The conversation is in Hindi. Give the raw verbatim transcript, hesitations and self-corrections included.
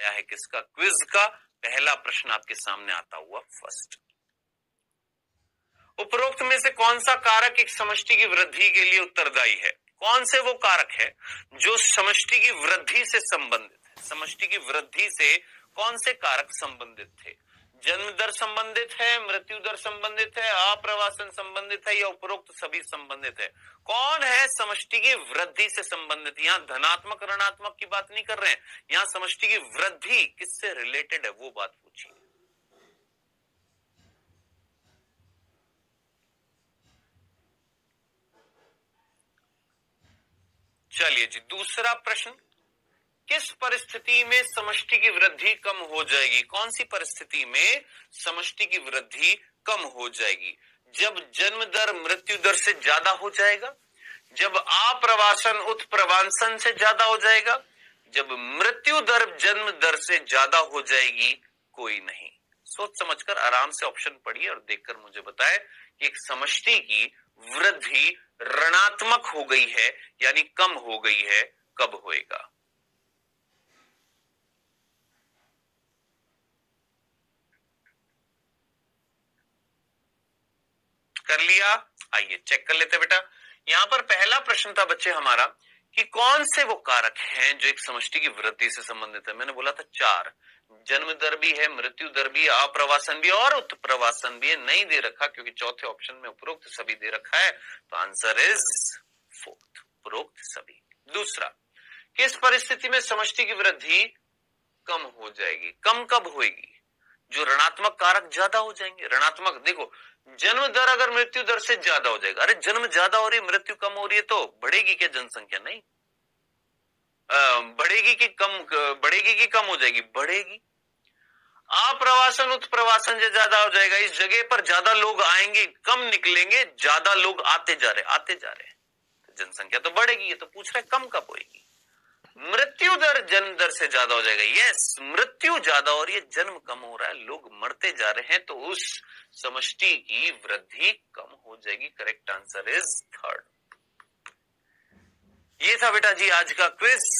आया है किसका, क्विज का पहला प्रश्न आपके सामने आता हुआ फर्स्ट। उपरोक्त में से कौन सा कारक एक समष्टि की वृद्धि के लिए उत्तरदायी है? कौन से वो कारक है जो समष्टि की वृद्धि से संबंधित है? समष्टि की वृद्धि से कौन से कारक संबंधित थे? जन्म दर संबंधित है, मृत्यु दर संबंधित है, आप्रवासन संबंधित है या उपरोक्त सभी संबंधित है? कौन है समष्टि की वृद्धि से संबंधित? यहाँ धनात्मक ऋणात्मक की बात नहीं कर रहे हैं, यहाँ समष्टि की वृद्धि किससे रिलेटेड है वो बात पूछिए। चलिए जी दूसरा प्रश्न, किस परिस्थिति में समष्टि की वृद्धि कम हो जाएगी? कौन सी परिस्थिति में समष्टि की वृद्धि कम हो जाएगी? जब जन्म दर मृत्यु दर से ज्यादा हो जाएगा, जब आप्रवासन उत्प्रवासन से ज्यादा हो जाएगा, जब मृत्यु दर जन्म दर से ज्यादा हो जाएगी। कोई नहीं, सोच समझकर आराम से ऑप्शन पढ़िए और देखकर मुझे बताएं कि एक समष्टि की वृद्धि ऋणात्मक हो गई है यानी कम हो गई है कब होएगा। कर लिया, आइए चेक कर लेते बेटा। यहाँ पर पहला प्रश्न था बच्चे हमारा कि कौन से वो कारक हैं जो एक समष्टि की वृद्धि से संबंधित है। मैंने बोला था चार, जन्म दर भी है, मृत्यु दर भी, आप्रवासन भी और उत्प्रवासन भी है। नहीं दे रखा क्योंकि चौथे ऑप्शन में उपरोक्त सभी दे रखा है तो आंसर इज फोर्थ, उपरोक्त सभी। दूसरा, किस परिस्थिति में समष्टि की वृद्धि कम हो जाएगी? कम कब होगी? जो ऋणात्मक कारक ज्यादा हो जाएंगे। ऋणात्मक देखो, जन्म दर अगर मृत्यु दर से ज्यादा हो जाएगा, अरे जन्म ज्यादा हो रही है मृत्यु कम हो रही है तो बढ़ेगी क्या जनसंख्या? नहीं बढ़ेगी कि कम बढ़ेगी कि कम हो जाएगी? बढ़ेगी। आप्रवासन उत्प्रवासन से ज्यादा हो जाएगा, इस जगह पर ज्यादा लोग आएंगे कम निकलेंगे, ज्यादा लोग आते जा रहे आते जा रहे तो जनसंख्या तो बढ़ेगी। ये तो पूछ रहे कम कब होगी। मृत्यु दर जन्म दर से ज्यादा हो जाएगा, यस मृत्यु ज्यादा हो रही है जन्म कम हो रहा है, लोग मरते जा रहे हैं तो उस समष्टि की वृद्धि कम हो जाएगी। Correct answer is third. ये था बेटा जी आज का क्विज।